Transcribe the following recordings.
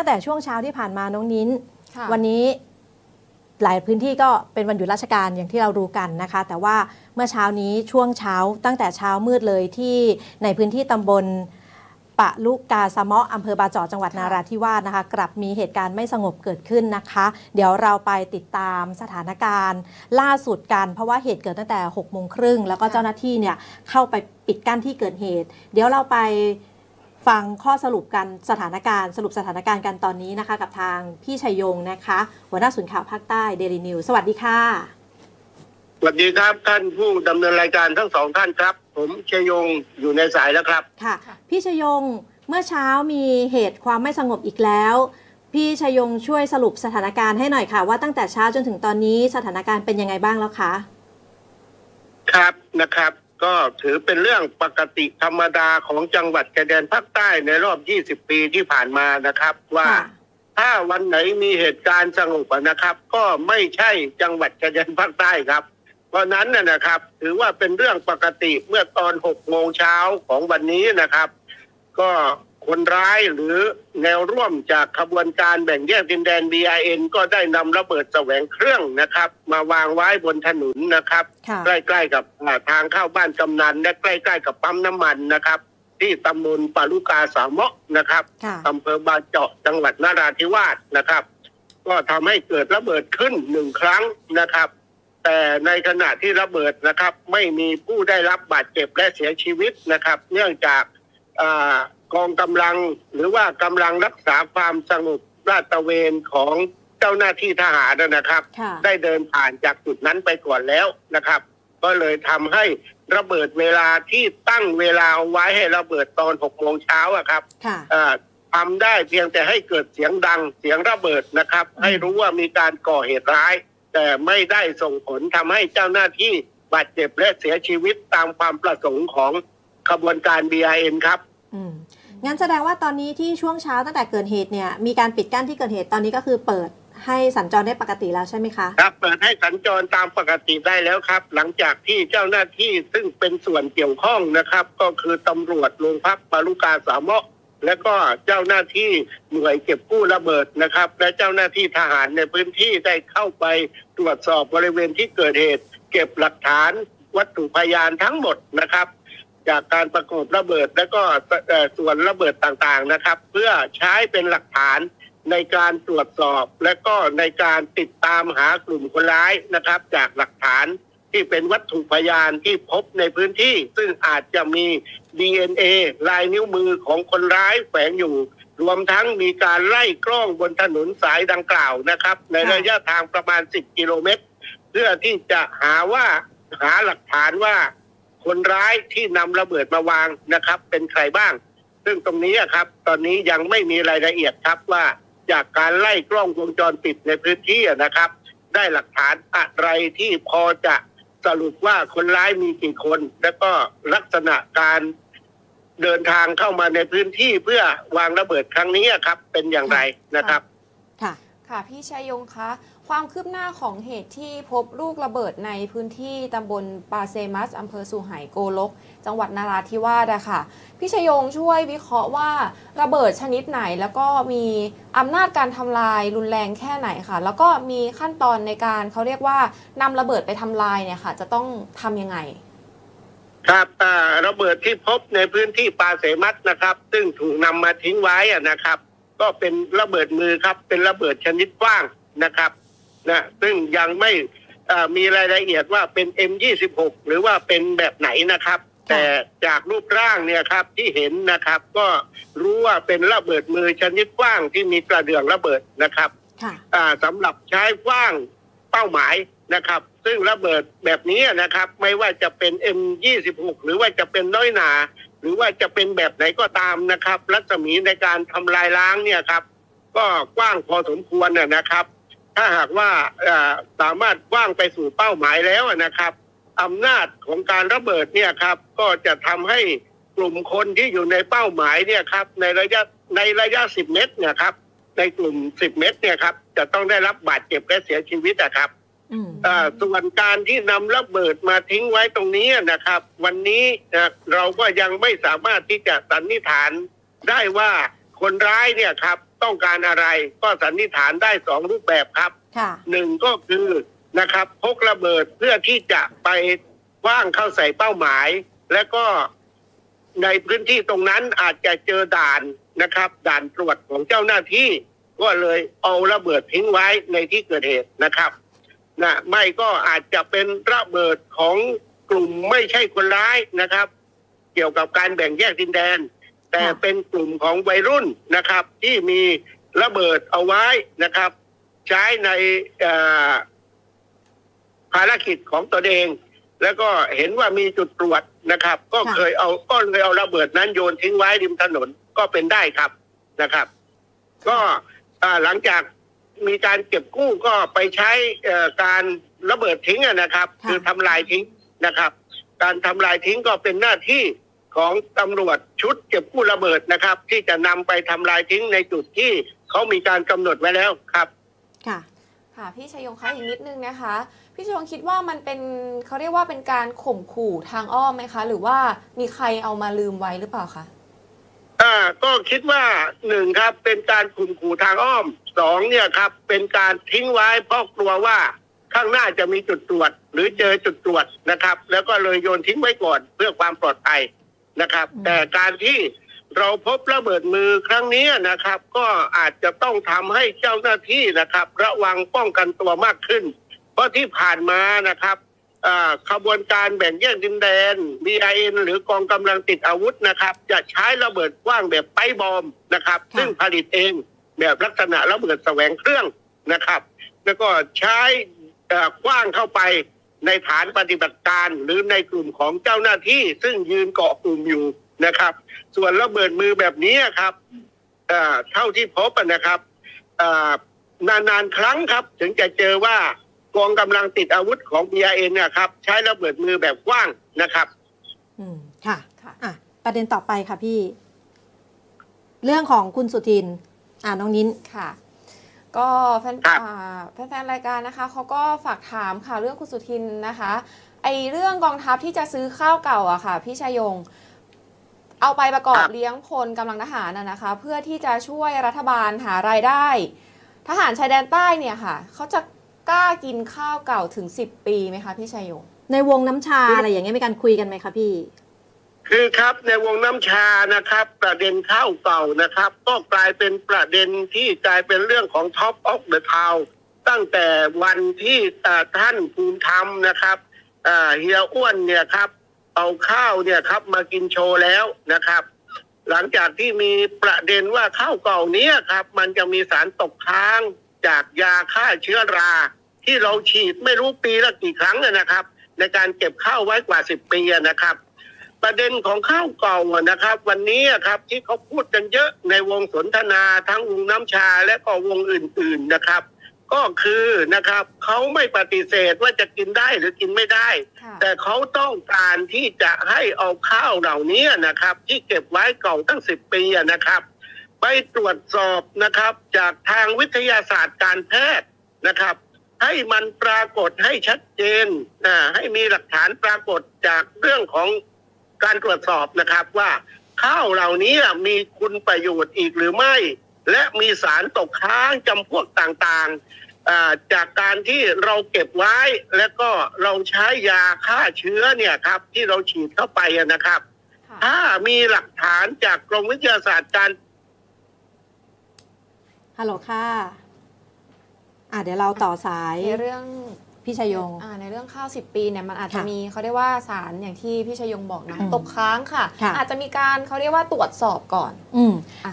ตั้งแต่ช่วงเช้าที่ผ่านมาน้องนิ้นวันนี้หลายพื้นที่ก็เป็นวันหยุดราชการอย่างที่เรารู้กันนะคะแต่ว่าเมื่อเช้านี้ช่วงเช้าตั้งแต่เช้ามืดเลยที่ในพื้นที่ตำบลปะลุกาสะเมาะอำเภอบาเจาะจังหวัดนาราธิวาสนะคะกลับมีเหตุการณ์ไม่สงบเกิดขึ้นนะคะเดี๋ยวเราไปติดตามสถานการณ์ล่าสุดกันเพราะว่าเหตุเกิดตั้งแต่ 18:30 น.แล้วก็เจ้าหน้าที่เนี่ยเข้าไปปิดกั้นที่เกิดเหตุเดี๋ยวเราไปฟังข้อสรุปกันสรุปสถานการณ์กันตอนนี้นะคะกับทางพี่ชัยยงค์นะคะหัวหน้าศูนย์ข่าวภาคใต้เดลี่นิวสวัสดีค่ะสวัสดีครับท่านผู้ดำเนินรายการทั้งสองท่านครับผมชัยยงค์อยู่ในสายแล้วครับค่ะพี่ชัยยงค์เมื่อเช้ามีเหตุความไม่สงบอีกแล้วพี่ชัยยงค์ช่วยสรุปสถานการณ์ให้หน่อยค่ะว่าตั้งแต่เช้าจนถึงตอนนี้สถานการณ์เป็นยังไงบ้างแล้วคะครับนะครับก็ถือเป็นเรื่องปกติธรรมดาของจังหวัดชายแดนภาคใต้ในรอบ20ปีที่ผ่านมานะครับว่าถ้าวันไหนมีเหตุการณ์สงบนะครับก็ไม่ใช่จังหวัดชายแดนภาคใต้ครับเพราะนั้นนะครับถือว่าเป็นเรื่องปกติเมื่อตอน 6 โมงเช้าของวันนี้นะครับก็คนร้ายหรือแนวร่วมจากขบวนการแบ่งแยกดินแดน BRN ก็ได้นำระเบิดแสวงเครื่องนะครับมาวางไว้บนถนนนะครับใกล้ๆกับทางเข้าบ้านกำนันและใกล้ๆกับปั๊มน้ำมันนะครับที่ตำบลปะลุกาสะเมาะนะครับอำเภอบาเจาะจังหวัดนราธิวาสนะครับก็ทำให้เกิดระเบิดขึ้น1 ครั้งนะครับแต่ในขณะที่ระเบิดนะครับไม่มีผู้ได้รับบาดเจ็บและเสียชีวิตนะครับเนื่องจากกองกำลังหรือว่ากำลังรักษาความสงบลาดตระเวนของเจ้าหน้าที่ทหารนะครับได้เดินผ่านจากจุดนั้นไปก่อนแล้วนะครับก็เลยทำให้ระเบิดเวลาที่ตั้งเวลาไว้ให้ระเบิดตอน 6 โมงเช้าครับทำได้เพียงแต่ให้เกิดเสียงดังเสียงระเบิดนะครับให้รู้ว่ามีการก่อเหตุร้ายแต่ไม่ได้ส่งผลทำให้เจ้าหน้าที่บาดเจ็บและเสียชีวิตตามความประสงค์ของขบวนการ BRN ครับงั้นแสดงว่าตอนนี้ที่ช่วงเช้าตั้งแต่เกิดเหตุเนี่ยมีการปิดกั้นที่เกิดเหตุตอนนี้ก็คือเปิดให้สัญจรได้ปกติแล้วใช่ไหมคะครับเปิดให้สัญจรตามปกติได้แล้วครับหลังจากที่เจ้าหน้าที่ซึ่งเป็นส่วนเกี่ยวข้องนะครับก็คือตำรวจโรงพักปะลุกาสะเมาะและก็เจ้าหน้าที่หน่วยเก็บกู้ระเบิดนะครับและเจ้าหน้าที่ทหารในพื้นที่ได้เข้าไปตรวจสอบบริเวณที่เกิดเหตุเก็บหลักฐานวัตถุพยานทั้งหมดนะครับจากการประกอบระเบิดและก็ส่วนระเบิดต่างๆนะครับเพื่อใช้เป็นหลักฐานในการตรวจสอบและก็ในการติดตามหากลุ่มคนร้ายนะครับจากหลักฐานที่เป็นวัตถุพยานที่พบในพื้นที่ซึ่งอาจจะมี DNA ลายนิ้วมือของคนร้ายแฝงอยู่รวมทั้งมีการไล่กล้องบนถนนสายดังกล่าวนะครับในระยะทางประมาณ10 กิโลเมตรเพื่อที่จะหาหลักฐานว่าคนร้ายที่นำระเบิดมาวางนะครับเป็นใครบ้างซึ่งตรงนี้ครับตอนนี้ยังไม่มีรายละเอียดครับว่าจากการไล่กล้องวงจรปิดในพื้นที่นะครับได้หลักฐานอะไรที่พอจะสรุปว่าคนร้ายมีกี่คนและก็ลักษณะการเดินทางเข้ามาในพื้นที่เพื่อวางระเบิดครั้งนี้ครับเป็นอย่างไรนะครับค่ะค่ะพี่ชัยยงค์คะความคืบหน้าของเหตุที่พบลูกระเบิดในพื้นที่ตำบลปาเซมัสอำเภอสุไหงโกลกจังหวัดนราธิวาสค่ะพี่ชัยยงค์ช่วยวิเคราะห์ว่าระเบิดชนิดไหนแล้วก็มีอำนาจการทำลายรุนแรงแค่ไหนค่ะแล้วก็มีขั้นตอนในการเขาเรียกว่านำระเบิดไปทำลายเนี่ยค่ะจะต้องทำยังไงครับระเบิดที่พบในพื้นที่ปาเซมัสนะครับซึ่งถูกนำมาทิ้งไว้นะครับก็เป็นระเบิดมือครับเป็นระเบิดชนิดกว้างนะครับนะซึ่งยังไม่มีรายละเอียดว่าเป็น M26 หรือว่าเป็นแบบไหนนะครับแต่จากรูปร่างเนี่ยครับที่เห็นนะครับก็รู้ว่าเป็นระเบิดมือชนิดกว้างที่มีกระเดื่องระเบิดนะครับสำหรับใช้กว้างเป้าหมายนะครับซึ่งระเบิดแบบนี้นะครับไม่ว่าจะเป็น M26 หรือว่าจะเป็นน้อยหนาหรือว่าจะเป็นแบบไหนก็ตามนะครับรัศมีในการทำลายล้างเนี่ยครับก็กว้างพอสมควรนะครับถ้าหากว่าสามารถกว้างไปสู่เป้าหมายแล้วนะครับอำนาจของการระเบิดเนี่ยครับก็จะทำให้กลุ่มคนที่อยู่ในเป้าหมายเนี่ยครับในระยะ10 เมตรเนี่ยครับในกลุ่ม10 เมตรเนี่ยครับจะต้องได้รับบาดเจ็บและเสียชีวิตนะครับส่วนการที่นำระเบิดมาทิ้งไว้ตรงนี้นะครับวันนี้เราก็ยังไม่สามารถที่จะสันนิษฐานได้ว่า คนร้ายเนี่ยครับต้องการอะไรก็สันนิษฐานได้สองรูปแบบครับหนึ่งก็คือนะครับพกระเบิดเพื่อที่จะไปคว้างเข้าใส่เป้าหมายและก็ในพื้นที่ตรงนั้นอาจจะเจอด่านนะครับด่านตรวจของเจ้าหน้าที่ก็เลยเอาระเบิดทิ้งไว้ในที่เกิดเหตุนะครับนะไม่ก็อาจจะเป็นระเบิดของกลุ่มไม่ใช่คนร้ายนะครับเกี่ยวกับการแบ่งแยกดินแดนแต่เป็นกลุ่มของวัยรุ่นนะครับที่มีระเบิดเอาไว้นะครับใช้ในภารกิจของตัวเองแล้วก็เห็นว่ามีจุดตรวจนะครับก็เลยเอาระเบิดนั้นโยนทิ้งไว้ริมถนนก็เป็นได้ครับนะครับก็หลังจากมีการเก็บกู้ก็ไปใช้การระเบิดทิ้งนะครับคือทำลายทิ้งนะครับการทำลายทิ้งก็เป็นหน้าที่ของตำรวจชุดเก็บกู้ระเบิดนะครับที่จะนำไปทำลายทิ้งในจุดที่เขามีการกำหนดไว้แล้วครับค่ะค่ะพี่ชยงคะอีกนิดนึงนะคะพี่ชยงคิดว่ามันเป็นเขาเรียกว่าเป็นการข่มขู่ทางอ้อมไหมคะหรือว่ามีใครเอามาลืมไว้หรือเปล่าคะก็คิดว่าหนึ่งครับเป็นการข่มขู่ทางอ้อมสองเนี่ยครับเป็นการทิ้งไว้เพราะกลัวว่าข้างหน้าจะมีจุดตรวจหรือเจอจุดตรวจนะครับแล้วก็เลยโยนทิ้งไว้ก่อนเพื่อความปลอดภัยนะครับแต่การที่เราพบระเบิดมือครั้งนี้นะครับก็อาจจะต้องทำให้เจ้าหน้าที่นะครับระวังป้องกันตัวมากขึ้นเพราะที่ผ่านมานะครับขบวนการแบ่งแยกดินแดน BRN หรือกองกำลังติดอาวุธนะครับจะใช้ระเบิดกว้างแบบไปบอมนะครับซึ่งผลิตเองแบบลักษณะระเบิดแสวงเครื่องนะครับแล้วก็ใช้กว้างเข้าไปในฐานปฏิบัติการหรือในกลุ่มของเจ้าหน้าที่ซึ่งยืนเกาะกลุ่มอยู่นะครับส่วนระเบิดมือแบบนี้ครับเท่าที่พบนะครับนานๆครั้งครับถึงจะเจอว่ากองกำลังติดอาวุธของ BRN เนี่ยครับใช้ระเบิดมือแบบกว้างนะครับค่ะค่ะประเด็นต่อไปค่ะพี่เรื่องของคุณสุทินน้องนิ้นค่ะก็แฟนรายการนะคะเขาก็ฝากถามค่ะเรื่องคุณสุทินนะคะไอเรื่องกองทัพที่จะซื้อข้าวเก่าอะค่ะพี่ชยงเอาไปประกอบเลี้ยงพลกำลังทหารนะคะเพื่อที่จะช่วยรัฐบาลหารายได้ทหารชายแดนใต้เนี่ยค่ะเขาจะกล้ากินข้าวเก่าถึง10ปีไหมคะพี่ชยงในวงน้ำชาอะไรอย่างเงี้ยมีการคุยกันไหมคะพี่คือครับในวงน้ำชานะครับประเด็นข้าวเก่านะครับก็กลายเป็นประเด็นที่กลายเป็นเรื่องของ Top of the Town ตั้งแต่วันที่ท่านภูมิธรรมนะครับเฮียอ้วนเนี่ยครับเอาข้าวเนี่ยครับมากินโชว์แล้วนะครับหลังจากที่มีประเด็นว่าข้าวเก่านี้ครับมันจะมีสารตกค้างจากยาฆ่าเชื้อราที่เราฉีดไม่รู้ปีละกี่ครั้งนะครับในการเก็บข้าวไว้กว่า10ปีนะครับประเด็นของข้าวเก่านะครับวันนี้ครับที่เขาพูดกันเยอะในวงสนทนาทั้งวงน้ำชาและก็วงอื่นๆนะครับก็คือนะครับเขาไม่ปฏิเสธว่าจะกินได้หรือกินไม่ได้แต่เขาต้องการที่จะให้เอาข้าวเหล่านี้นะครับที่เก็บไว้เก่าตั้ง10ปีนะครับไปตรวจสอบนะครับจากทางวิทยาศาสตร์การแพทย์นะครับให้มันปรากฏให้ชัดเจนให้มีหลักฐานปรากฏจากเรื่องของการตรวจสอบนะครับว่าข้าวเหล่านี้มีคุณประโยชน์อีกหรือไม่และมีสารตกค้างจำพวกต่างๆจากการที่เราเก็บไว้และก็เราใช้ยาฆ่าเชื้อเนี่ยครับที่เราฉีดเข้าไปนะครับถ้ามีหลักฐานจากกรมวิทยาศาสตร์การฮัลโหลค่ะเดี๋ยวเราต่อสายเรื่องพี่ชยงในเรื่องข้าว10ปีเนี่ยมันอาจจะมีเขาเรียกว่าสารอย่างที่พี่ชยงบอกนะตกค้างค่ะอาจจะมีการเขาเรียกว่าตรวจสอบก่อน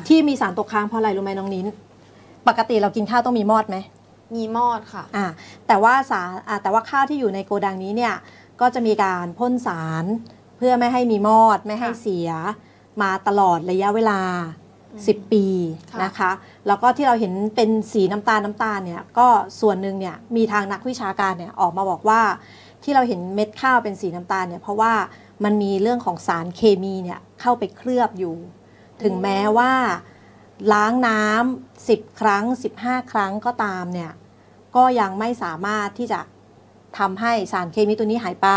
ที่มีสารตกค้างเพราะอะไรรู้ไหมน้องนิ้นปกติเรากินข้าวต้องมีมอดไหมมีมอดค่ะแต่ว่าข้าวที่อยู่ในโกดังนี้เนี่ยก็จะมีการพ่นสารเพื่อไม่ให้มีมอดไม่ให้เสียมาตลอดระยะเวลา10ปีนะคะแล้วก็ที่เราเห็นเป็นสีน้ำตาลเนี่ยก็ส่วนหนึ่งเนี่ยมีทางนักวิชาการเนี่ยออกมาบอกว่าที่เราเห็นเม็ดข้าวเป็นสีน้ำตาลเนี่ยเพราะว่ามันมีเรื่องของสารเคมีเนี่ยเข้าไปเคลือบอยู่ถึงแม้ว่าล้างน้ำ10 ครั้ง 15 ครั้งก็ตามเนี่ยก็ยังไม่สามารถที่จะ ทำให้สารเคมีตัวนี้หายไป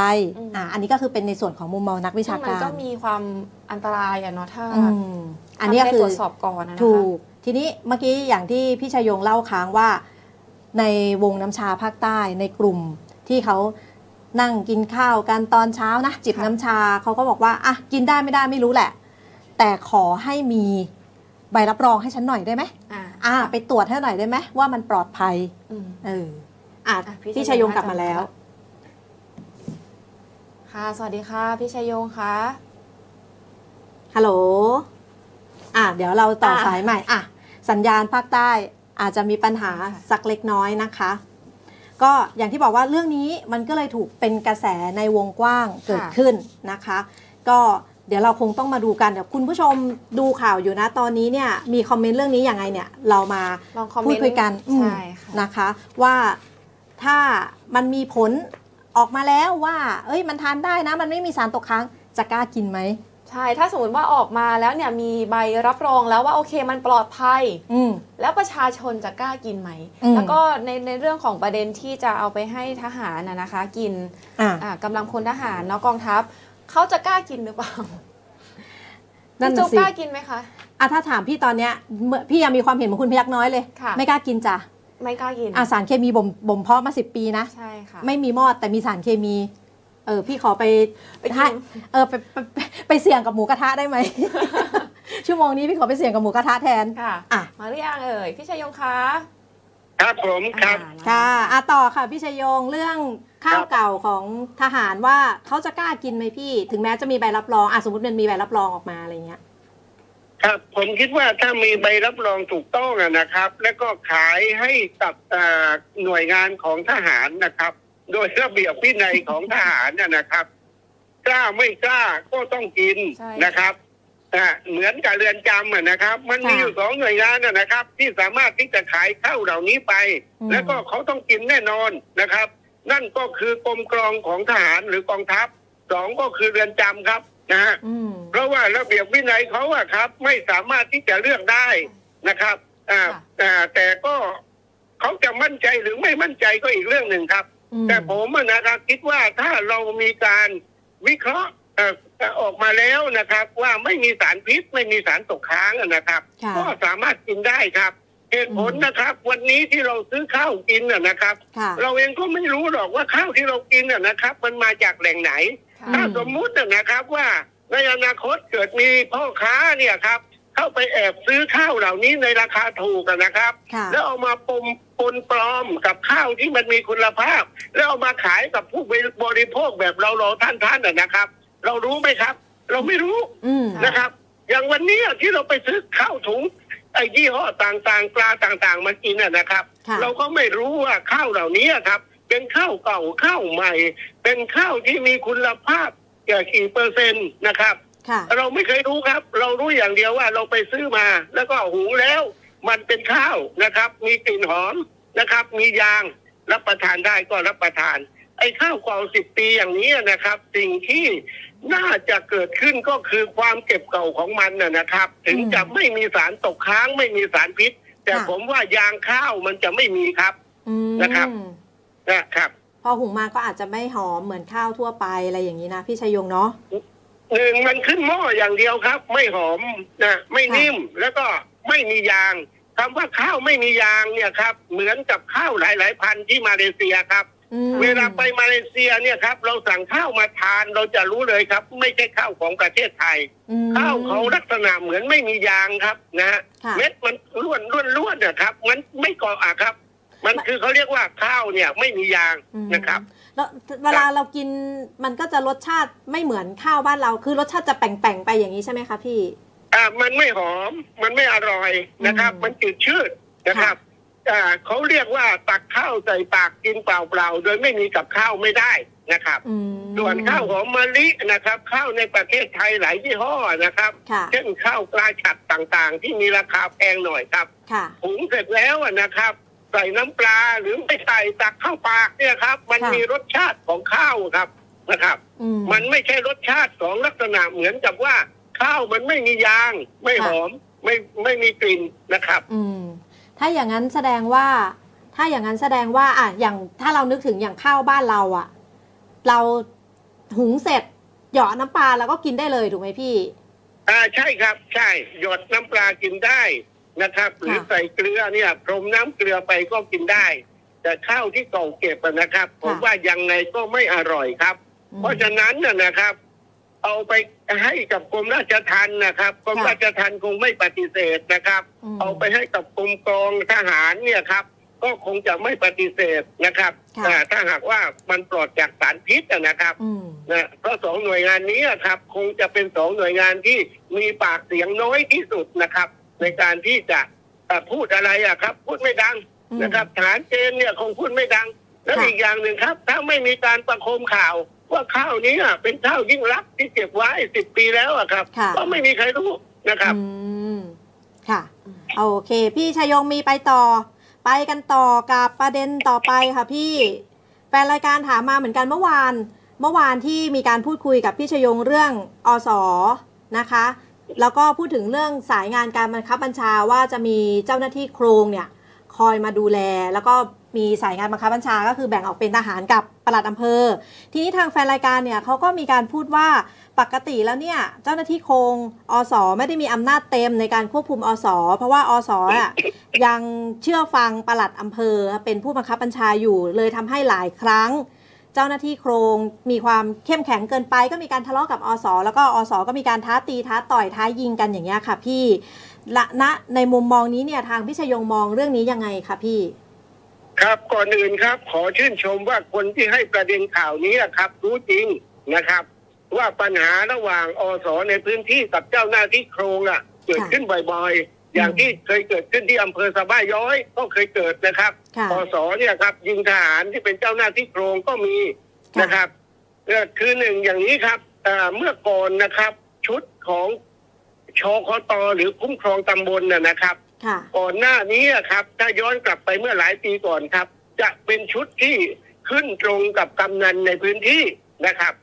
อันนี้ก็คือเป็นในส่วนของมุมมองนักวิชาการมันก็มีความอันตรายอะเนาะถ้าอันนี้คือตรวจสอบก่อนนะคะถูกทีนี้เมื่อกี้อย่างที่พี่ชยงเล่าค้างว่าในวงน้ำชาภาคใต้ในกลุ่มที่เขานั่งกินข้าวกันตอนเช้านะจิบน้ำชาเขาก็บอกว่าอ่ะกินได้ไม่ได้ไม่รู้แหละแต่ขอให้มีใบรับรองให้ฉันหน่อยได้ไหมไปตรวจให้หน่อยได้ไหมว่ามันปลอดภัยพี่ชยงกลับมาแล้วค่ะสวัสดีค่ะพี่ชยงค่ะฮัลโหลเดี๋ยวเราต่อสายใหม่สัญญาณภาคใต้อาจจะมีปัญหาสักเล็กน้อยนะคะก็อย่างที่บอกว่าเรื่องนี้มันก็เลยถูกเป็นกระแสในวงกว้างเกิดขึ้นนะคะก็เดี๋ยวเราคงต้องมาดูกันเดี๋ยวคุณผู้ชมดูข่าวอยู่นะตอนนี้เนี่ยมีคอมเมนต์เรื่องนี้ยังไงเนี่ยเรามาพูดคุยกันนะคะว่าถ้ามันมีผลออกมาแล้วว่าเอ้ยมันทานได้นะมันไม่มีสารตกค้างจะกล้ากินไหมใช่ถ้าสมมติว่าออกมาแล้วเนี่ยมีใบรับรองแล้วว่าโอเคมันปลอดภัยแล้วประชาชนจะกล้ากินไหมแล้วก็ในเรื่องของประเด็นที่จะเอาไปให้ทหารนะคะกินกำลังพลทหารเนาะกองทัพเขาจะกล้ากินหรือเปล่าพี่จุ๊บกล้ากินไหมคะถ้าถามพี่ตอนเนี้ยพี่ยังมีความเห็นเหมือนคุณพยักน้อยเลยไม่กล้ากินจ้ะไม่กล้ากินสารเคมีบ่มเพาะมา10 ปีนะใช่ค่ะไม่มีมอดแต่มีสารเคมีพี่ขอไปทานไปเสี่ยงกับหมูกระทะได้ไหม ชั่วโมงนี้พี่ขอไปเสี่ยงกับหมูกระทะแทนค่ะมาหรือยังเอ่ยพี่ชยงคะครับผมครับค่ะต่อค่ะพี่ชยงเรื่องข้าวเก่าของทหารว่าเขาจะกล้ากินไหมพี่ถึงแม้จะมีใบรับรองสมมติมันมีใบรับรองออกมาอะไรเงี้ยครับผมคิดว่าถ้ามีใบรับรองถูกต้องนะครับแล้วก็ขายให้กับหน่วยงานของทหารนะครับโดยระเบียบวินัยของทหารนะครับกล้าไม่กล้าก็ต้องกินนะครับเหมือนกับเรือนจำนะครับมันมีอยู่2 หน่วยงานนะครับที่สามารถที่จะขายข้าวเหล่านี้ไปแล้วก็เขาต้องกินแน่นอนนะครับนั่นก็คือกรมกรองของทหารหรือกองทัพ2ก็คือเรือนจำครับนะฮะเพราะว่าระเบียบวินัยเขาครับไม่สามารถที่จะเลือกได้นะครับแต่ก็เขาจะมั่นใจหรือไม่มั่นใจก็อีกเรื่องหนึ่งครับแต่ผมนะครับคิดว่าถ้าเรามีการวิเคราะห์ออกมาแล้วนะครับว่าไม่มีสารพิษไม่มีสารตกค้างนะครับก็สามารถกินได้ครับเหตุผลนะครับวันนี้ที่เราซื้อข้าวกินนะครับเราเองก็ไม่รู้หรอกว่าข้าวที่เรากินนะครับมันมาจากแหล่งไหนถ้าสมมุตินะครับว่าในอนาคตเกิดมีพ่อค้าเนี่ยครับเข้าไปแอบซื้อข้าวเหล่านี้ในราคาถูกนะครับแล้วเอามาปนปลอมกับข้าวที่มันมีคุณภาพแล้วเอามาขายกับผู้บริโภคแบบเราท่านนะครับเรารู้ไหมครับเราไม่รู้นะครับอย่างวันนี้ที่เราไปซื้อข้าวถุงไอ้ยี่ห้อต่างๆปลาต่างๆมากินนะครับเราก็ไม่รู้ว่าข้าวเหล่านี้ครับเป็นข้าวเก่าข้าวใหม่เป็นข้าวที่มีคุณภาพกี่เปอร์เซ็นต์นะครับเราไม่เคยรู้ครับเรารู้อย่างเดียวว่าเราไปซื้อมาแล้วก็หุงแล้วมันเป็นข้าวนะครับมีกลิ่นหอมนะครับมียางรับประทานได้ก็รับประทานไอ้ข้าวเก่า10 ปีอย่างนี้นะครับสิ่งที่น่าจะเกิดขึ้นก็คือความเก็บเก่าของมันนะครับถึงจะไม่มีสารตกค้างไม่มีสารพิษแต่ผมว่ายางข้าวมันจะไม่มีครับนะครับนะครับพอหุงมาก็อาจจะไม่หอมเหมือนข้าวทั่วไปอะไรอย่างนี้นะพี่ชยงเนาะมันขึ้นหม้ออย่างเดียวครับไม่หอมนะไม่นิ่มแล้วก็ไม่มียางคำว่าข้าวไม่มียางเนี่ยครับเหมือนกับข้าวหลายๆพันธุ์ที่มาเลเซียครับเวลาไปมาเลเซียเนี่ยครับเราสั่งข้าวมาทานเราจะรู้เลยครับไม่ใช่ข้าวของประเทศไทยข้าวเขาลักษณะเหมือนไม่มียางครับนะเม็ดมันล้วนนะครับมันไม่เกาะครับมันคือเขาเรียกว่าข้าวเนี่ยไม่มียางนะครับแล้วเวลาเรากินมันก็จะรสชาติไม่เหมือนข้าวบ้านเราคือรสชาติจะแป่งๆไปอย่างนี้ใช่ไหมคะพี่มันไม่หอมมันไม่อร่อยนะครับมันจืดชืดนะครับเขาเรียกว่าตักข้าวใส่ปากกินเปล่าๆโดยไม่มีกับข้าวไม่ได้นะครับส่วนข้าวหอมมะลินะครับข้าวในประเทศไทยหลายยี่ห้อนะครับเช่นข้าวปลาฉัดต่างๆที่มีราคาแพงหน่อยครับหุงเสร็จแล้วนะครับใส่น้ำปลาหรือไม่ใส่ตักข้าวปากเนี่ยครับมันมีรสชาติของข้าวครับนะครับมันไม่ใช่รสชาติของลักษณะเหมือนกับว่าข้าวมันไม่มียางไม่หอมไม่มีกลิ่นนะครับถ้าอย่างนั้นแสดงว่าท ถ้าอย่างนั้นแสดงว่าอ่ะอย่างถ้าเรานึกถึงอย่างข้าวบ้านเราอ่ะเราหุงเสร็จหยอดน้ำปลาแล้วก็กินได้เลยถูกไหมพี่ใช่ครับใช่หยอดน้ำปลากินได้นะครับหรือใส่เกลือเนี่ยพรมน้ำเกลือไปก็กินได้แต่ข้าวที่เก่าเก็บนะครับผมว่ายังไงก็ไม่อร่อยครับเพราะฉะนั้นนะครับเอาไปให้กับกรมราชทัณฑ์นะครับกรมราชทัณฑ์คงไม่ปฏิเสธนะครับเอาไปให้กับกรมกองทหารเนี่ยครับก็คงจะไม่ปฏิเสธนะครับถ้าหากว่ามันปลอดจากสารพิษนะครับนะเพราะสองหน่วยงานนี้ครับคงจะเป็นสองหน่วยงานที่มีปากเสียงน้อยที่สุดนะครับในการที่จะพูดอะไรครับพูดไม่ดังนะครับฐานเจนเนี่ยคงพูดไม่ดังแล้วอีกอย่างหนึ่งครับถ้าไม่มีการประโคมข่าวว่าข้าวนี้เป็นข้าวยิ่งรักที่เก็บไว้10 ปีแล้วครับก็ไม่มีใครรู้นะครับค่ะโอเคพี่ชยงมีไปต่อไปกันต่อกับประเด็นต่อไปค่ะพี่แฟนรายการถามมาเหมือนกันเมื่อวานที่มีการพูดคุยกับพี่ชยงเรื่องอส.นะคะแล้วก็พูดถึงเรื่องสายงานการบังคับบัญชาว่าจะมีเจ้าหน้าที่โครงเนี่ยคอยมาดูแลแล้วก็มีสายงานบังคับบัญชาก็คือแบ่งออกเป็นทหารกับปลัดอำเภอทีนี้ทางแฟนรายการเนี่ยเขาก็มีการพูดว่าปกติแล้วเนี่ยเจ้าหน้าที่โครงอส.ไม่ได้มีอำนาจเต็มในการควบคุมอส.เพราะว่าอส.ยังเชื่อฟังปลัดอำเภอเป็นผู้บังคับบัญชาอยู่เลยทำให้หลายครั้งเจ้าหน้าที่โครงมีความเข้มแข็งเกินไปก็มีการทะเลาะกับอส.แล้วก็อส.ก็มีการท้าตีท้าต่อยท้ายิงกันอย่างเงี้ยค่ะพี่ณในมุมมองนี้เนี่ยทางพี่ชยงมองเรื่องนี้ยังไงคะพี่ครับก่อนอื่นครับขอชื่นชมว่าคนที่ให้ประเด็นข่าวนี้ครับรู้จริงนะครับว่าปัญหาระหว่างอส.ในพื้นที่กับเจ้าหน้าที่โครงเกิดขึ้นบ่อยๆอย่างที่เคยเกิดขึ้นที่อำเภอสะบ้าย้อยก็เคยเกิดนะครับอส.เนี่ยครับยิงทหารที่เป็นเจ้าหน้าที่โครงก็มีนะครับคือหนึ่งอย่างนี้ครับเมื่อก่อนนะครับชุดของชคต.หรือคุ้มครองตำบลนะครับก่อนหน้านี้ครับถ้าย้อนกลับไปเมื่อหลายปีก่อนครับจะเป็นชุดที่ขึ้นตรงกับกำนันในพื้นที่นะครับ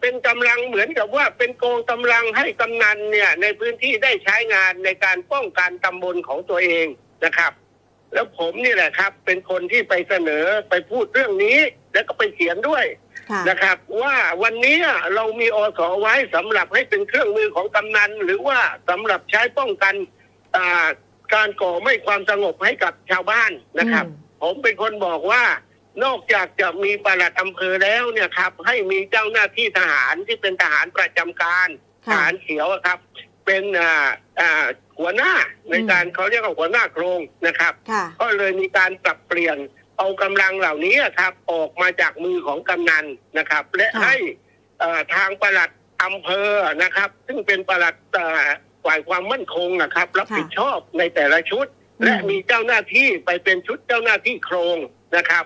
เป็นกำลังเหมือนกับว่าเป็นกองกำลังให้กำนันเนี่ยในพื้นที่ได้ใช้งานในการป้องกันตำบลของตัวเองนะครับแล้วผมนี่แหละครับเป็นคนที่ไปเสนอไปพูดเรื่องนี้แล้วก็ไปเขียนด้วยนะครับว่าวันนี้เรามีอส.ไว้สำหรับให้เป็นเครื่องมือของกำนันหรือว่าสำหรับใช้ป้องกันการก่อไม่ความสงบให้กับชาวบ้านนะครับผมเป็นคนบอกว่านอกจากจะมีปลัดอำเภอแล้วเนี่ยครับให้มีเจ้าหน้าที่ทหารที่เป็นทหารประจำการทหารเขียวครับเป็นหัวหน้าในการเขาเรียกว่าหัวหน้าโครงนะครับก็เลยมีการปรับเปลี่ยนเอากำลังเหล่านี้ครับออกมาจากมือของกำนันนะครับและให้ทางปลัดอำเภอนะครับซึ่งเป็นปลัดฝ่ายความมั่นคงนะครับรับผิดชอบในแต่ละชุดและมีเจ้าหน้าที่ไปเป็นชุดเจ้าหน้าที่โครงนะครับ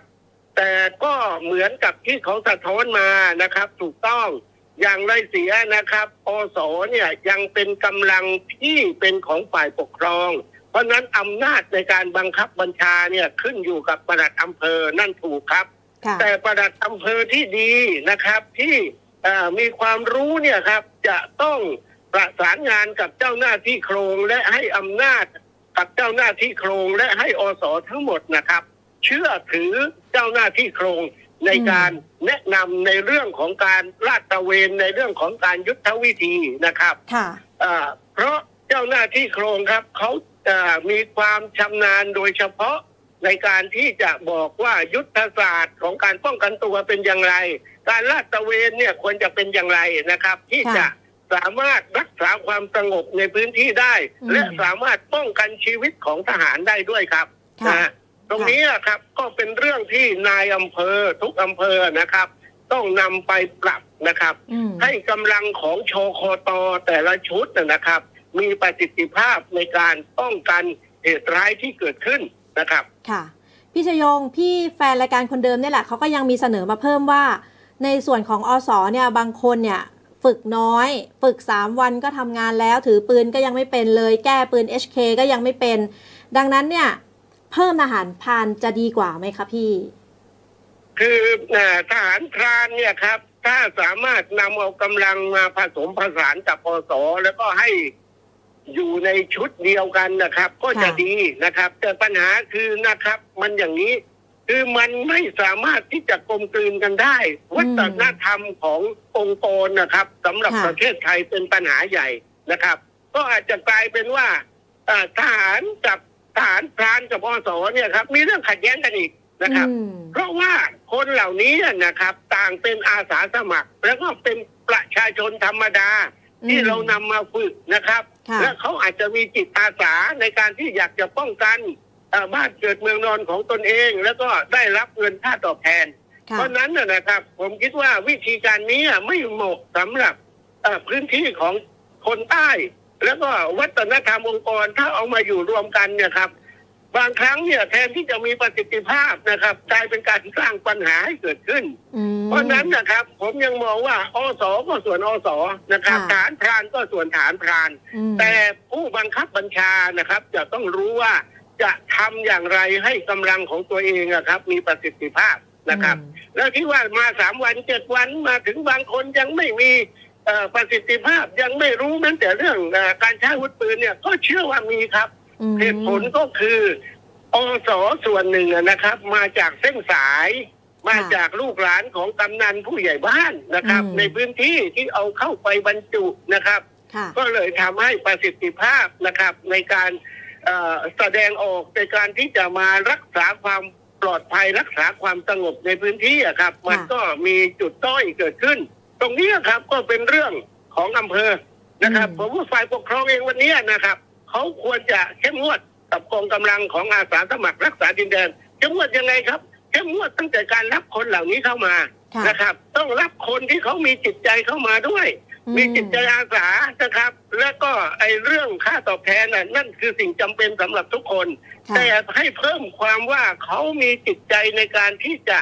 แต่ก็เหมือนกับที่เขาสะท้อนมานะครับถูกต้องอย่างไรเสียนะครับอส.เนี่ยยังเป็นกำลังที่เป็นของฝ่ายปกครองเพราะนั้นอำนาจในการบังคับบัญชาเนี่ยขึ้นอยู่กับปลัดอำเภอนั่นถูกครับแต่ปลัดอำเภอที่ดีนะครับที่มีความรู้เนี่ยครับจะต้องประสานงานกับเจ้าหน้าที่โครงและให้อำนาจกับเจ้าหน้าที่โครงและให้อส.ทั้งหมดนะครับเชื่อถือเจ้าหน้าที่โครงในการแนะนำในเรื่องของการลาดตระเวนในเรื่องของการยุทธวิธีนะครับเพราะเจ้าหน้าที่โครงครับเขามีความชำนาญโดยเฉพาะในการที่จะบอกว่ายุทธศาสตร์ของการป้องกันตัวเป็นอย่างไรการลาดตระเวนเนี่ยควรจะเป็นอย่างไรนะครับที่จะสามารถรักษาความสงบในพื้นที่ได้และสามารถป้องกันชีวิตของทหารได้ด้วยครับตรงนี้ครับก็เป็นเรื่องที่นายอำเภอทุกอำเภอนะครับต้องนำไปปรับนะครับให้กำลังของชคต.แต่ละชุดนะครับมีประสิทธิภาพในการป้องกันเหตุร้ายที่เกิดขึ้นนะครับค่ะพี่ชยงพี่แฟนรายการคนเดิมนี่แหละเขาก็ยังมีเสนอมาเพิ่มว่าในส่วนของอส.เนี่ยบางคนเนี่ยฝึกน้อยฝึก3 วันก็ทำงานแล้วถือปืนก็ยังไม่เป็นเลยแก้ปืน HK ก็ยังไม่เป็นดังนั้นเนี่ยเพิ่มทหารพรานจะดีกว่าไหมคะพี่คือทหารพรานเนี่ยครับถ้าสามารถนำเอากำลังมาผสมผสานกับอส.แล้วก็ให้ อยู่ในชุดเดียวกันนะครับก็จะดีนะครับแต่ปัญหาคือนะครับมันอย่างนี้คือมันไม่สามารถที่จะกลมกลืนกันได้วัฒนธรรมขององค์กรนะครับสำหรับประเทศไทยเป็นปัญหาใหญ่นะครับก็อาจจะกลายเป็นว่าทหารพรานกับอส.เนี่ยครับมีเรื่องขัดแย้งกันอีกนะครับเพราะว่าคนเหล่านี้นะครับต่างเป็นอาสาสมัครแล้วก็เป็นประชาชนธรรมดาที่เรานำมาฝึกนะครับและเขาอาจจะมีจิตอาสาในการที่อยากจะป้องกันบ้านเกิดเมืองนอนของตนเองแล้วก็ได้รับเงินค่าตอบแทนเพราะนั้นนะครับผมคิดว่าวิธีการนี้ไม่เหมาะสำหรับพื้นที่ของคนใต้แล้วก็วัฒนธรรมองค์กรถ้าเอามาอยู่รวมกันเนี่ยครับบางครั้งเนี่ยแทนที่จะมีประสิทธิภาพนะครับกลายเป็นการสร้างปัญหาให้เกิดขึ้นเพราะนั้นนะครับผมยังมองว่าอส.ก็ส่วนอส.นะครับฐานพรานก็ส่วนฐานพรานแต่ผู้บังคับบัญชานะครับจะต้องรู้ว่าจะทำอย่างไรให้กำลังของตัวเองครับมีประสิทธิภาพนะครับแล้วที่ว่ามา3 วัน 7 วันมาถึงบางคนยังไม่มีประสิทธิภาพยังไม่รู้แม้แต่เรื่องการใช้อาวุธปืนเนี่ยก็เชื่อว่ามีครับเหตุผลก็คืออส.ส่วนหนึ่งนะครับมาจากเส้นสายมาจากลูกหลานของกำนันผู้ใหญ่บ้านนะครับในพื้นที่ที่เอาเข้าไปบรรจุนะครับก็เลยทำให้ประสิทธิภาพนะครับในการแสดงออกในการที่จะมารักษาความปลอดภัยรักษาความสงบในพื้นที่ครับมันก็มีจุดต้อยเกิดขึ้นตรงนี้ครับก็เป็นเรื่องของอำเภอนะครับผมว่าฝ่ายปกครองเองวันนี้นะครับเขาควรจะเข้มงวดกับกองกำลังของอาสาสมัครรักษาดินแดนเข้มงวดยังไงครับเข้มงวดตั้งแต่การรับคนเหล่านี้เข้ามานะครับต้องรับคนที่เขามีจิตใจเข้ามาด้วยมีจิตใจอาสานะครับและก็ไอ้เรื่องค่าตอบแทนนั่นคือสิ่งจำเป็นสำหรับทุกคนแต่ให้เพิ่มความว่าเขามีจิตใจในการที่จะ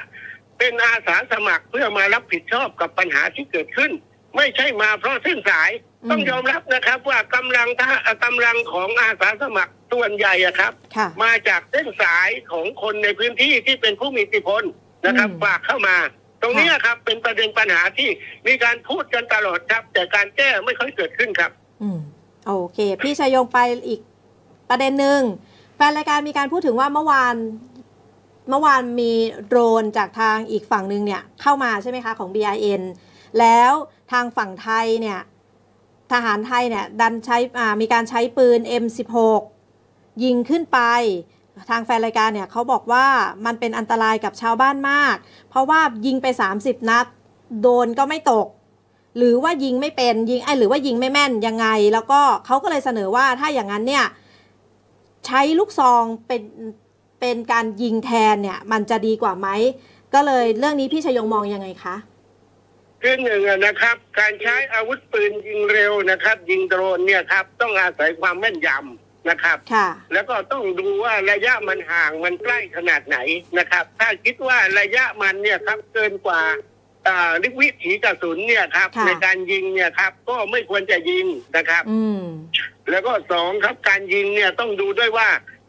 เป็นอาสาสมัครเพื่อมารับผิดชอบกับปัญหาที่เกิดขึ้นไม่ใช่มาเพราะเส้นสายต้องยอมรับนะครับว่ากำลังของอาสาสมัครส่วนใหญ่ครับมาจากเส้นสายของคนในพื้นที่ที่เป็นผู้มีอิทธิพลนะครับฝากเข้ามาตรงนี้ครับเป็นประเด็นปัญหาที่มีการพูดกันตลอดครับแต่การแก้ไม่ค่อยเกิดขึ้นครับโอเคพี่ชัยยงไปอีกประเด็นหนึ่งแฟนรายการมีการพูดถึงว่าเมื่อวานมีโดรนจากทางอีกฝั่งหนึ่งเนี่ยเข้ามาใช่ไหมคะของ BRN แล้วทางฝั่งไทยเนี่ยทหารไทยเนี่ยดันใช้มีการใช้ปืน M16 ยิงขึ้นไปทางแฟนรายการเนี่ยเขาบอกว่ามันเป็นอันตรายกับชาวบ้านมากเพราะว่ายิงไป30นัดโดนก็ไม่ตกหรือว่ายิงไม่เป็นยิงหรือว่ายิงไม่แม่นยังไงแล้วก็เขาก็เลยเสนอว่าถ้าอย่างนั้นเนี่ยใช้ลูกซองเป็นการยิงแทนเนี่ยมันจะดีกว่าไหมก็เลยเรื่องนี้พี่ชัยยงมองยังไงคะคือหนึ่งนะครับการใช้อาวุธปืนยิงเร็วนะครับยิงโดรนเนี่ยครับต้องอาศัยความแม่นยำนะครับแล้วก็ต้องดูว่าระยะมันห่างมันใกล้ขนาดไหนนะครับถ้าคิดว่าระยะมันเนี่ยครับเกินกว่าวิถีกระสุนเนี่ยครับในการยิงเนี่ยครับก็ไม่ควรจะยิงนะครับแล้วก็สองครับการยิงเนี่ยต้องดูด้วยว่า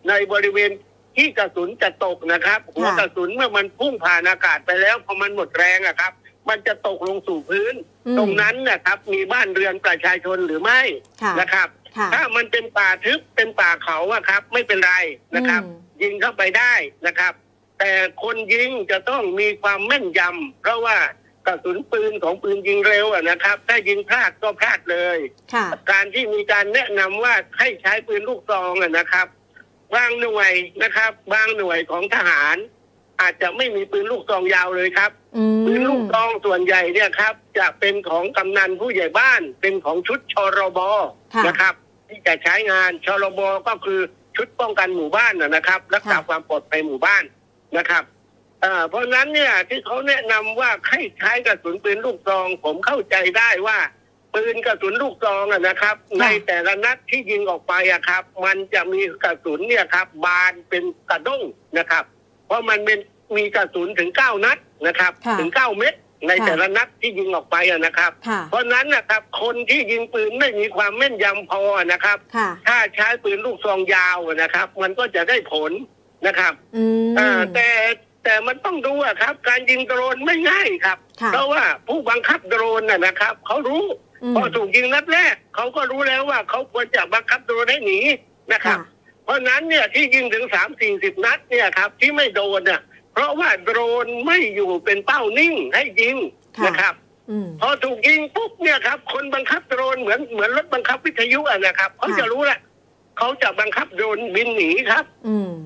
ในบริเวณที่กระสุนจะตกนะครับหัวกระสุนเมื่อมันพุ่งผ่านอากาศไปแล้วพอมันหมดแรงครับมันจะตกลงสู่พื้นตรงนั้นนะครับมีบ้านเรือนประชาชนหรือไม่นะครับถ้ามันเป็นป่าทึบเป็นป่าเขาครับไม่เป็นไรนะครับยิงเข้าไปได้นะครับแต่คนยิงจะต้องมีความแม่นยำเพราะว่ากระสุนปืนของปืนยิงเร็วนะครับถ้ายิงพลาดก็พลาดเลยการที่มีการแนะนำว่าให้ใช้ปืนลูกซองนะครับบางหน่วยนะครับบางหน่วยของทหารอาจจะไม่มีปืนลูกซองยาวเลยครับปืนลูกซองส่วนใหญ่เนี่ยครับจะเป็นของกำนันผู้ใหญ่บ้านเป็นของชุดชรบ.นะครับที่จะใช้งานชรบ.ก็คือชุดป้องกันหมู่บ้านนะครับรักษาความปลอดภัยหมู่บ้านนะครับเพราะนั้นเนี่ยที่เขาแนะนำว่าให้ใช้กระสุนปืนลูกซองผมเข้าใจได้ว่าปืนกระสุนลูกซองนะครับในแต่ละนัดที่ยิงออกไปครับมันจะมีกระสุนเนี่ยครับบานเป็นกระด้งนะครับเพราะมันเป็นมีกระสุนถึง9นัดนะครับถึง9เม็ดในแต่ละนัดที่ยิงออกไปนะครับเพราะนั้นนะครับคนที่ยิงปืนไม่มีความแม่นยำพอนะครับถ้าใช้ปืนลูกซองยาวนะครับมันก็จะได้ผลนะครับแต่มันต้องดูครับการยิงโดรนไม่ง่ายครับเพราะว่าผู้บังคับโดรนนะครับเขารู้ พอถูกยิงนัดแรกเขาก็รู้แล้วว่าเขาควรจะบังคับโดนให้หนีนะครับเพราะนั้นเนี่ยที่ยิงถึง 30-40 นัดเนี่ยครับที่ไม่โดนเนี่ยเพราะว่าโดรนไม่อยู่เป็นเป้านิ่งให้ยิงนะครับพอถูกยิงปุ๊บเนี่ยครับคนบังคับโดรนเหมือนรถบังคับวิทยุนะครับเขาจะรู้แหละเขาจะบังคับโดรนบินหนีครับ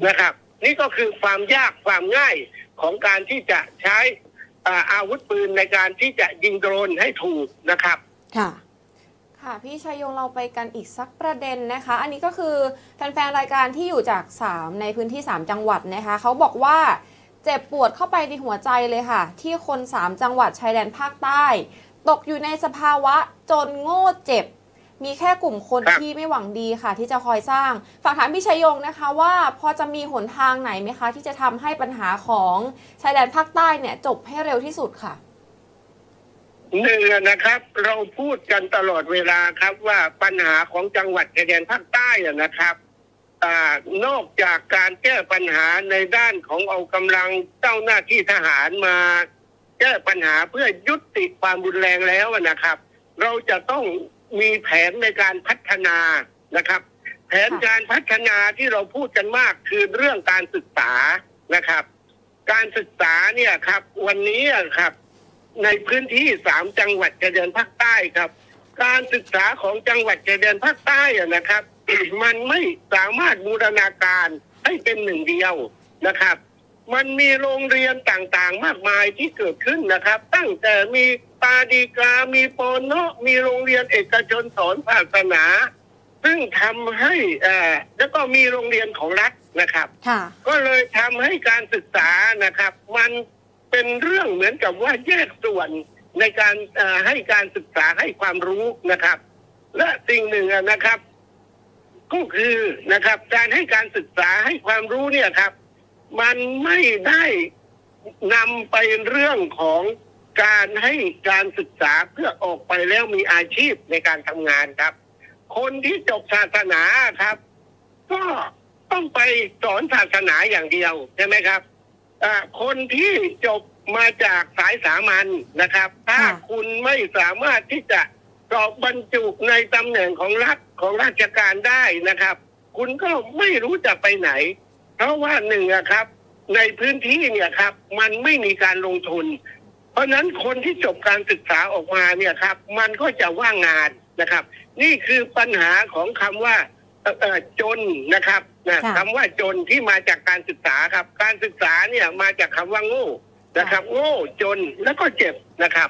นะครับนี่ก็คือความยากความง่ายของการที่จะใช้อาวุธปืนในการที่จะยิงโดรนให้ถูกนะครับค่ะค่ะพี่ชัยยงเราไปกันอีกสักประเด็นนะคะอันนี้ก็คือแฟนๆรายการที่อยู่จาก3ในพื้นที่3จังหวัดนะคะเขาบอกว่าเจ็บปวดเข้าไปในหัวใจเลยค่ะที่คน3จังหวัดชายแดนภาคใต้ตกอยู่ในสภาวะจนโง่เจ็บมีแค่กลุ่มคนที่ไม่หวังดีค่ะที่จะคอยสร้างฝากถามพี่ชัยยงนะคะว่าพอจะมีหนทางไหนไหมคะที่จะทำให้ปัญหาของชายแดนภาคใต้เนี่ยจบให้เร็วที่สุดค่ะหนึ่งนะครับเราพูดกันตลอดเวลาครับว่าปัญหาของจังหวัดชายแดนภาคใต้นะครับนอกจากการแก้ปัญหาในด้านของเอากำลังเจ้าหน้าที่ทหารมาแก้ปัญหาเพื่อยุติความรุนแรงแล้วนะครับเราจะต้องมีแผนในการพัฒนานะครับแผนการพัฒนาที่เราพูดกันมากคือเรื่องการศึกษานะครับการศึกษาเนี่ยครับวันนี้ครับในพื้นที่3จังหวัดชายแดนภาคใต้ครับการศึกษาของจังหวัดชายแดนภาคใต้นะครับ มันไม่สามารถบูรณาการให้เป็นหนึ่งเดียวนะครับมันมีโรงเรียนต่างๆมากมายที่เกิดขึ้นนะครับตั้งแต่มีปาดีกามีปนมีโรงเรียนเอกชนสอนศาสนาซึ่งทำให้แล้วก็มีโรงเรียนของรัฐนะครับก็เลยทำให้การศึกษานะครับมันเป็นเรื่องเหมือนกับว่าแยกส่วนในการให้การศึกษาให้ความรู้นะครับและสิ่งหนึ่งนะครับก็คือนะครับการให้การศึกษาให้ความรู้เนี่ยครับมันไม่ได้นำไปเรื่องของการให้การศึกษาเพื่อออกไปแล้วมีอาชีพในการทำงานครับคนที่จบศาสนาครับก็ต้องไปสอนศาสนาอย่างเดียวใช่ไหมครับคนที่จบมาจากสายสามัญนะครับถ้าคุณไม่สามารถที่จะสอบบรรจุในตำแหน่งของรัฐของราชการได้นะครับคุณก็ไม่รู้จะไปไหนเพราะว่าหนึ่งครับในพื้นที่เนี่ยครับมันไม่มีการลงทุนเพราะนั้นคนที่จบการศึกษาออกมาเนี่ยครับมันก็จะว่างงานนะครับนี่คือปัญหาของคำว่าจนนะครับคำว่าจนที่มาจากการศึกษาครับการศึกษาเนี่ยมาจากคำว่าโง่นะครับโง่จนแล้วก็เจ็บนะครับ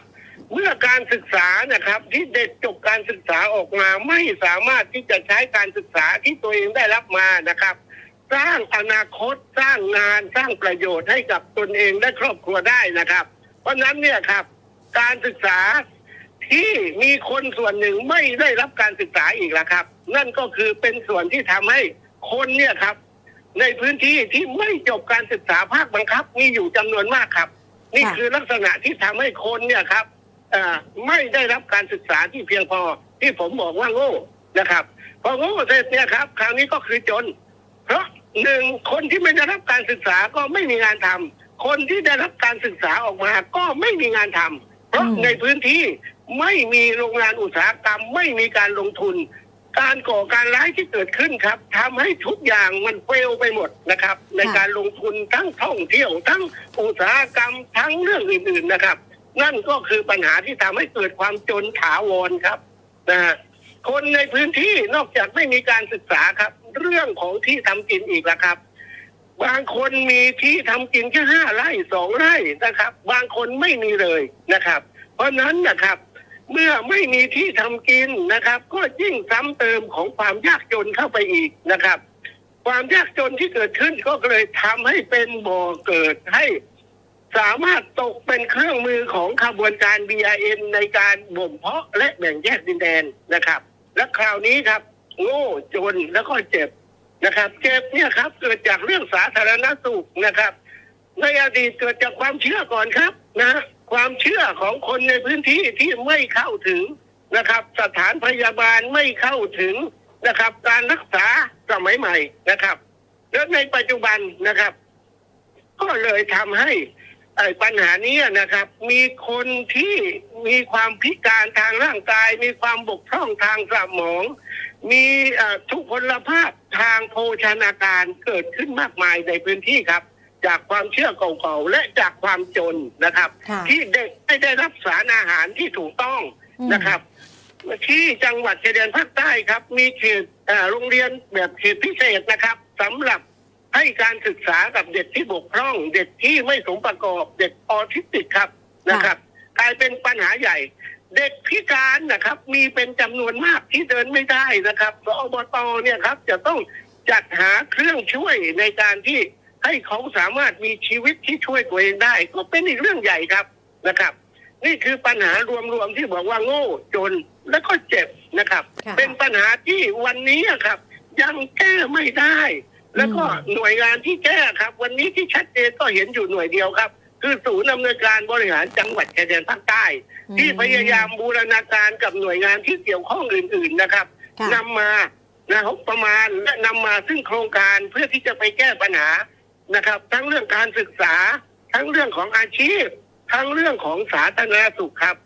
เมื่อการศึกษานะครับที่เด็กจบการศึกษาออกมาไม่สามารถที่จะใช้การศึกษาที่ตัวเองได้รับมานะครับสร้างอนาคตสร้างงานสร้างประโยชน์ให้กับตนเองและครอบครัวได้นะครับเพราะนั้นเนี่ยครับการศึกษาที่มีคนส่วนหนึ่งไม่ได้รับการศึกษาอีกแล้วครับนั่นก็คือเป็นส่วนที่ทำให้คนเนี่ยครับในพื้นที่ที่ไม่จบการศึกษาภาคบังคับมีอยู่จำนวนมากครับนี่คือลักษณะที่ทำให้คนเนี่ยครับไม่ได้รับการศึกษาที่เพียงพอที่ผมบอกว่าโง่นะครับพอโง่เสร็จเนี่ยครับคราวนี้ก็คือจนเพราะหนึ่งคนที่ไม่ได้รับการศึกษาก็ไม่มีงานทำคนที่ได้รับการศึกษาออกมาก็ไม่มีงานทำเพราะในพื้นที่ไม่มีโรงงานอุตสาหกรรมไม่มีการลงทุนการก่อการร้ายที่เกิดขึ้นครับทำให้ทุกอย่างมันเฟลไปหมดนะครับในการลงทุนทั้งท่องเที่ยวทั้งอุตสาหกรรมทั้งเรื่องอื่นๆนะครับนั่นก็คือปัญหาที่ทำให้เกิดความจนถาวรครับนะคนในพื้นที่นอกจากไม่มีการศึกษาครับเรื่องของที่ทำกินอีกละครับบางคนมีที่ทำกินแค่5 ไร่ 2 ไร่นะครับบางคนไม่มีเลยนะครับเพราะนั้นนะครับเมื่อไม่มีที่ทำกินนะครับก็ยิ่งซ้ำเติมของความยากจนเข้าไปอีกนะครับความยากจนที่เกิดขึ้นก็เลยทำให้เป็นบ่อเกิดให้สามารถตกเป็นเครื่องมือของขบวนการ BRN ในการบ่มเพาะและแบ่งแยกดินแดนนะครับและคราวนี้ครับโง่จนแล้วก็เจ็บนะครับเจ็บเนี่ยครับเกิดจากเรื่องสาธารณสุขนะครับในอดีตเกิดจากความเชื่อก่อนครับนะความเชื่อของคนในพื้นที่ที่ไม่เข้าถึงนะครับสถานพยาบาลไม่เข้าถึงนะครับการรักษาสมัยใหม่นะครับและในปัจจุบันนะครับก็เลยทำให้ ปัญหานี้นะครับมีคนที่มีความพิการทางร่างกายมีความบกพร่องทางสมองมีทุพพลภาพทางโภชนาการเกิดขึ้นมากมายในพื้นที่ครับจากความเชื่อเก่าๆและจากความจนนะครับที่เด็กไม่ได้รับสารอาหารที่ถูกต้องนะครับที่จังหวัดชายแดนภาคใต้ครับมีเขตโรงเรียนแบบเขตพิเศษนะครับสำหรับให้การศึกษากับเด็กที่บกพร่องเด็กที่ไม่สมประกอบเด็กออทิสติกครับนะครับกลายเป็นปัญหาใหญ่เด็กพิการนะครับมีเป็นจำนวนมากที่เดินไม่ได้นะครับอบต.เนี่ยครับจะต้องจัดหาเครื่องช่วยในการที่ให้เขาสามารถมีชีวิตที่ช่วยตัวเองได้ก็เป็นอีกเรื่องใหญ่ครับนะครับนี่คือปัญหารวมๆที่บอกว่าโง่จนและก็เจ็บนะครับเป็นปัญหาที่วันนี้ครับยังแก้ไม่ได้แล้วก็หน่วยงานที่แก้ครับวันนี้ที่ชัดเจนก็เห็นอยู่หน่วยเดียวครับคือศูนย์อำนวยการบริหารจังหวัดชายแดนภาคใต้ที่พยายามบูรณาการกับหน่วยงานที่เกี่ยวข้องอื่นๆนะครับนำมานะครับประมาณและนำมาซึ่งโครงการเพื่อที่จะไปแก้ปัญหานะครับทั้งเรื่องการศึกษาทั้งเรื่องของอาชีพทั้งเรื่องของสาธารณสุขครับ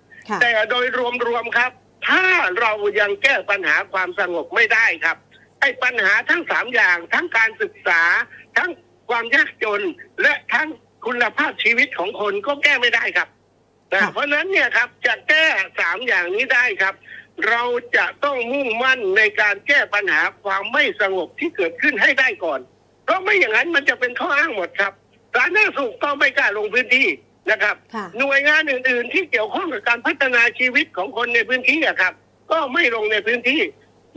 แต่โดยรวมๆครับถ้าเรายังแก้ปัญหาความสงบไม่ได้ครับไอ้ปัญหาทั้งสามอย่างทั้งการศึกษาทั้งความยากจนและทั้งคุณภาพชีวิตของคนก็แก้ไม่ได้ครับนะเพราะนั้นเนี่ยครับจะแก้สามอย่างนี้ได้ครับเราจะต้องมุ่งมั่นในการแก้ปัญหาความไม่สงบที่เกิดขึ้นให้ได้ก่อนเพราะไม่อย่างนั้นมันจะเป็นข้ออ้างหมดครับสาธารณสุขต้องไม่กล้าลงพื้นที่นะครับหน่วยงานอื่นๆที่เกี่ยวข้องกับการพัฒนาชีวิตของคนในพื้นที่ครับก็ไม่ลงในพื้นที่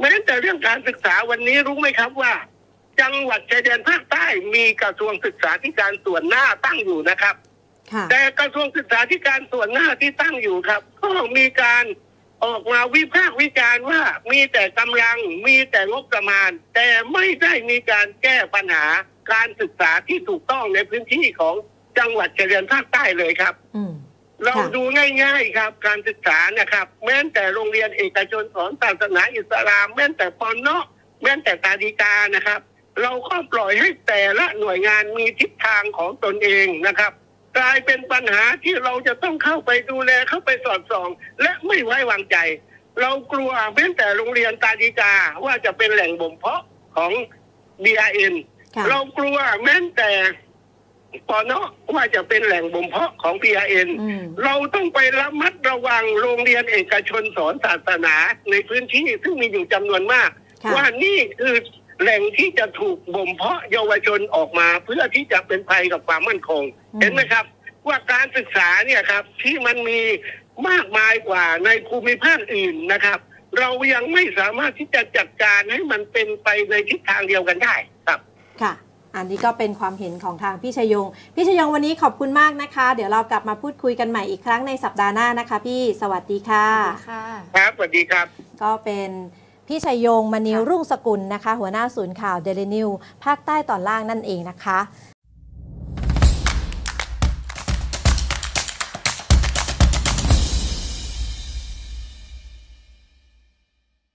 แม้แต่เรื่องการศึกษาวันนี้รู้ไหมครับว่าจังหวัดชายแดนภาคใต้มีกระทรวงศึกษาธิการส่วนหน้าตั้งอยู่นะครับแต่กระทรวงศึกษาธิการส่วนหน้าที่ตั้งอยู่ครับก็มีการออกมาวิพากษ์วิจารณ์ว่ามีแต่กำลังมีแต่งบประมาณแต่ไม่ได้มีการแก้ปัญหาการศึกษาที่ถูกต้องในพื้นที่ของจังหวัดชายแดนภาคใต้เลยครับเราดูง่ายๆครับการศึกษานะครับแม้แต่โรงเรียนเอกชนสอนศาสนาอิสลามแม้แต่ปอนเนาะแม้แต่ตาดีกานะครับเราก็ปล่อยให้แต่ละหน่วยงานมีทิศทางของตนเองนะครับกลายเป็นปัญหาที่เราจะต้องเข้าไปดูแลเข้าไปสอดส่องและไม่ไว้วางใจเรากลัวแม้แต่โรงเรียนตาดีกาว่าจะเป็นแหล่งบ่มเพาะของ BRN เรากลัวแม้แต่ปอนเนาะว่าจะเป็นแหล่งบ่มเพาะของ BRN เราต้องไประมัดระวังโรงเรียนเอกชนสอนศาสนาในพื้นที่ซึ่งมีอยู่จำนวนมากว่านี่คือแหล่งที่จะถูกบ่มเพาะเยาวชนออกมาเพื่อที่จะเป็นภัยกับความมั่นคงเห็นไหมครับว่าการศึกษาเนี่ยครับที่มันมีมากมายกว่าในภูมิภาคอื่นนะครับเรายังไม่สามารถที่จะจัดการให้มันเป็นไปในทิศทางเดียวกันได้ครับค่ะอันนี้ก็เป็นความเห็นของทางพี่ชยงวันนี้ขอบคุณมากนะคะเดี๋ยวเรากลับมาพูดคุยกันใหม่อีกครั้งในสัปดาห์หน้านะคะพี่สวัสดีค่ะครับสวัสดีครับก็เป็นพี่ชยงมณีรุ่งสกุลนะคะหัวหน้าศูนย์ข่าวเดลินิวภาคใต้ตอนล่างนั่นเองนะคะ